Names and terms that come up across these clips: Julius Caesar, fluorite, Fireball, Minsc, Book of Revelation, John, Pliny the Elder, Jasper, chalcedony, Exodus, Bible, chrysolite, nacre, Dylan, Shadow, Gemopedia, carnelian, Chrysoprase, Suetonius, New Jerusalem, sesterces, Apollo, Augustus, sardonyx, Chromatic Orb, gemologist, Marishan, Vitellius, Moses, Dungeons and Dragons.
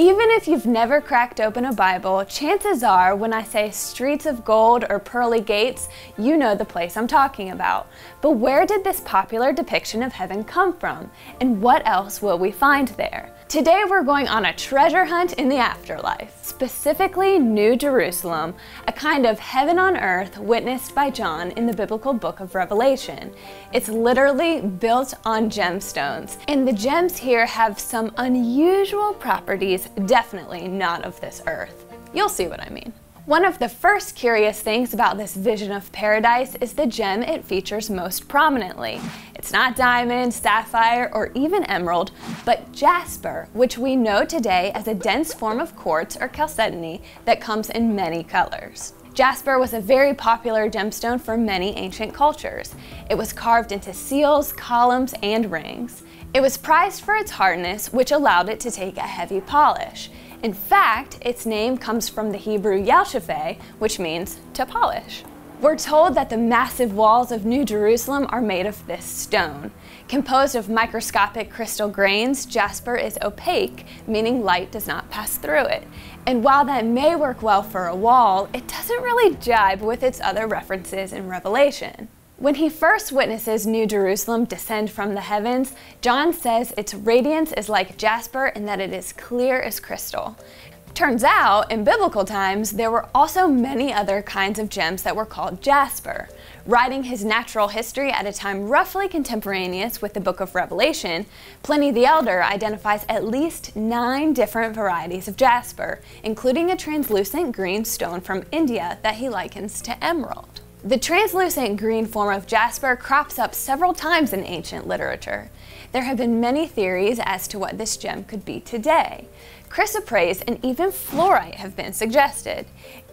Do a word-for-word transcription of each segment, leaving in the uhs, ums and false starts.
Even if you've never cracked open a Bible, chances are when I say streets of gold or pearly gates, you know the place I'm talking about. But where did this popular depiction of heaven come from? And what else will we find there? Today we're going on a treasure hunt in the afterlife, specifically New Jerusalem, a kind of heaven on earth witnessed by John in the biblical book of Revelation. It's literally built on gemstones, and the gems here have some unusual properties, definitely not of this earth. You'll see what I mean. One of the first curious things about this vision of paradise is the gem it features most prominently. It's not diamond, sapphire, or even emerald, but jasper, which we know today as a dense form of quartz or chalcedony that comes in many colors. Jasper was a very popular gemstone for many ancient cultures. It was carved into seals, columns, and rings. It was prized for its hardness, which allowed it to take a heavy polish. In fact, its name comes from the Hebrew yalshafeh, which means to polish. We're told that the massive walls of New Jerusalem are made of this stone. Composed of microscopic crystal grains, jasper is opaque, meaning light does not pass through it. And while that may work well for a wall, it doesn't really jibe with its other references in Revelation. When he first witnesses New Jerusalem descend from the heavens, John says its radiance is like jasper and that it is clear as crystal. Turns out, in biblical times, there were also many other kinds of gems that were called jasper. Writing his natural history at a time roughly contemporaneous with the Book of Revelation, Pliny the Elder identifies at least nine different varieties of jasper, including a translucent green stone from India that he likens to emerald. The translucent green form of jasper crops up several times in ancient literature. There have been many theories as to what this gem could be today. Chrysoprase and even fluorite have been suggested.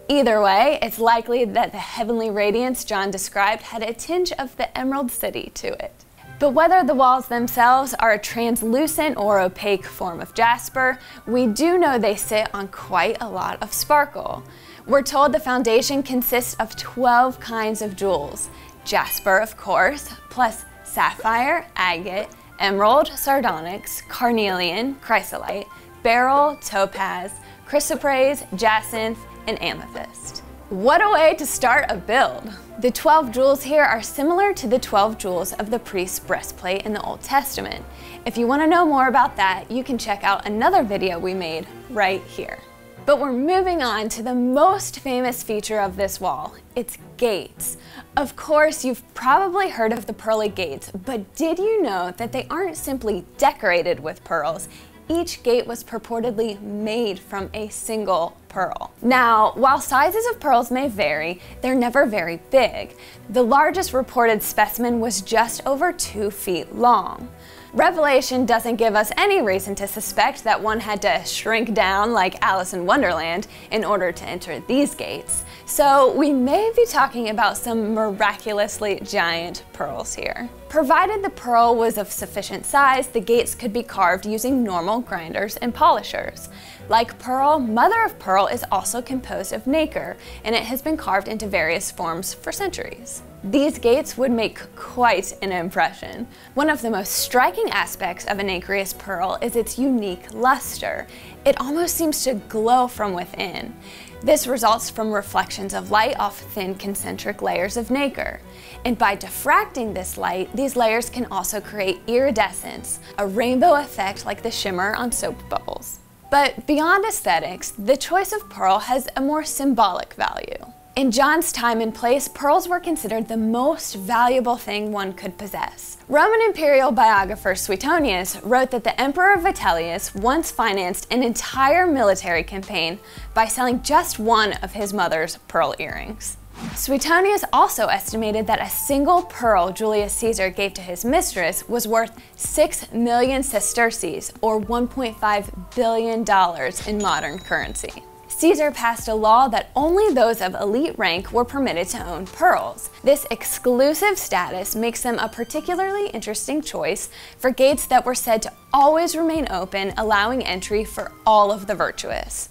Either way, it's likely that the heavenly radiance John described had a tinge of the emerald city to it. But whether the walls themselves are a translucent or opaque form of jasper, we do know they sit on quite a lot of sparkle. We're told the foundation consists of twelve kinds of jewels. Jasper, of course, plus sapphire, agate, emerald, sardonyx, carnelian, chrysolite, beryl, topaz, chrysoprase, jacinth, and amethyst. What a way to start a build! The twelve jewels here are similar to the twelve jewels of the priest's breastplate in the Old Testament. If you want to know more about that, you can check out another video we made right here. But we're moving on to the most famous feature of this wall, its gates. Of course, you've probably heard of the pearly gates, but did you know that they aren't simply decorated with pearls? Each gate was purportedly made from a single pearl. Now, while sizes of pearls may vary, they're never very big. The largest reported specimen was just over two feet long. Revelation doesn't give us any reason to suspect that one had to shrink down like Alice in Wonderland in order to enter these gates, so we may be talking about some miraculously giant pearls here. Provided the pearl was of sufficient size, the gates could be carved using normal grinders and polishers. Like pearl, mother of pearl is also composed of nacre, and it has been carved into various forms for centuries. These gates would make quite an impression. One of the most striking aspects of an nacreous pearl is its unique luster. It almost seems to glow from within. This results from reflections of light off thin concentric layers of nacre. And by diffracting this light, these layers can also create iridescence, a rainbow effect like the shimmer on soap bubbles. But beyond aesthetics, the choice of pearl has a more symbolic value. In John's time and place, pearls were considered the most valuable thing one could possess. Roman imperial biographer Suetonius wrote that the Emperor Vitellius once financed an entire military campaign by selling just one of his mother's pearl earrings. Suetonius also estimated that a single pearl Julius Caesar gave to his mistress was worth six million sesterces, or one point five billion dollars in modern currency. Caesar passed a law that only those of elite rank were permitted to own pearls. This exclusive status makes them a particularly interesting choice for gates that were said to always remain open, allowing entry for all of the virtuous.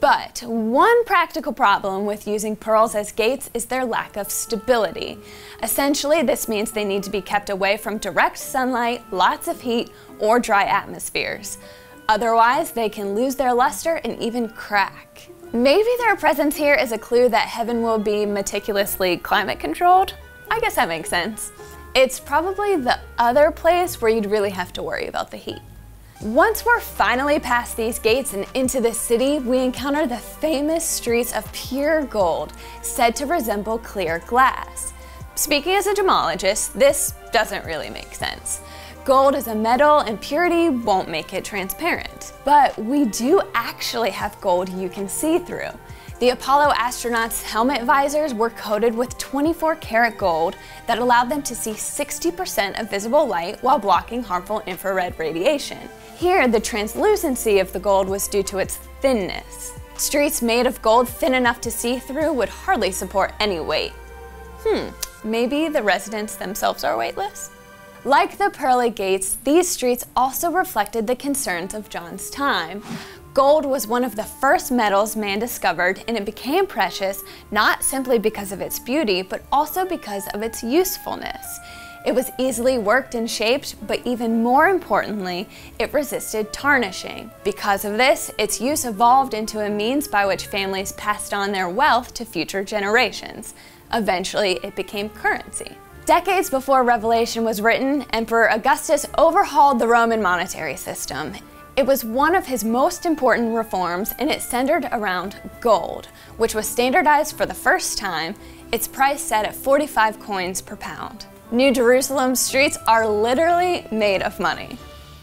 But one practical problem with using pearls as gates is their lack of stability. Essentially, this means they need to be kept away from direct sunlight, lots of heat, or dry atmospheres. Otherwise, they can lose their luster and even crack. Maybe their presence here is a clue that heaven will be meticulously climate controlled? I guess that makes sense. It's probably the other place where you'd really have to worry about the heat. Once we're finally past these gates and into the city, we encounter the famous streets of pure gold, said to resemble clear glass. Speaking as a gemologist, this doesn't really make sense. Gold is a metal and purity won't make it transparent. But we do actually have gold you can see through. The Apollo astronauts' helmet visors were coated with twenty-four karat gold that allowed them to see sixty percent of visible light while blocking harmful infrared radiation. Here, the translucency of the gold was due to its thinness. Streets made of gold thin enough to see through would hardly support any weight. Hmm, maybe the residents themselves are weightless? Like the pearly gates, these streets also reflected the concerns of John's time. Gold was one of the first metals man discovered, and it became precious not simply because of its beauty, but also because of its usefulness. It was easily worked and shaped, but even more importantly, it resisted tarnishing. Because of this, its use evolved into a means by which families passed on their wealth to future generations. Eventually, it became currency. Decades before Revelation was written, Emperor Augustus overhauled the Roman monetary system. It was one of his most important reforms, and it centered around gold, which was standardized for the first time, its price set at forty-five coins per pound. New Jerusalem's streets are literally made of money.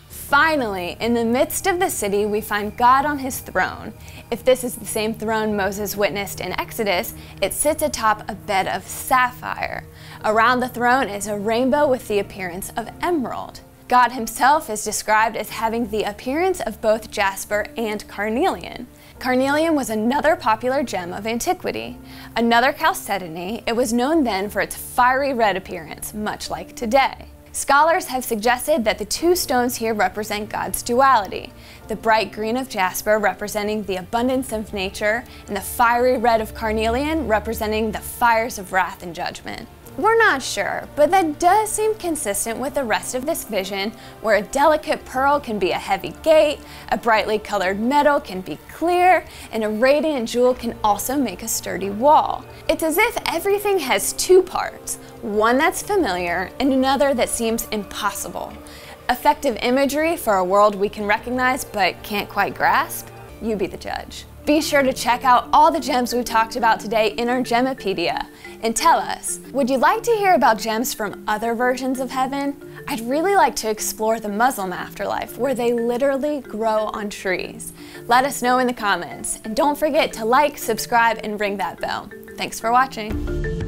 Finally, in the midst of the city, we find God on his throne. If this is the same throne Moses witnessed in Exodus, it sits atop a bed of sapphire. Around the throne is a rainbow with the appearance of emerald. God himself is described as having the appearance of both jasper and carnelian. Carnelian was another popular gem of antiquity. Another chalcedony, it was known then for its fiery red appearance, much like today. Scholars have suggested that the two stones here represent God's duality, the bright green of jasper representing the abundance of nature, and the fiery red of carnelian representing the fires of wrath and judgment. We're not sure, but that does seem consistent with the rest of this vision, where a delicate pearl can be a heavy gate, a brightly colored metal can be clear, and a radiant jewel can also make a sturdy wall. It's as if everything has two parts, one that's familiar and another that seems impossible. Effective imagery for a world we can recognize but can't quite grasp? You be the judge. Be sure to check out all the gems we talked about today in our Gemopedia. And tell us, would you like to hear about gems from other versions of heaven? I'd really like to explore the Muslim afterlife, where they literally grow on trees. Let us know in the comments, and don't forget to like, subscribe, and ring that bell. Thanks for watching.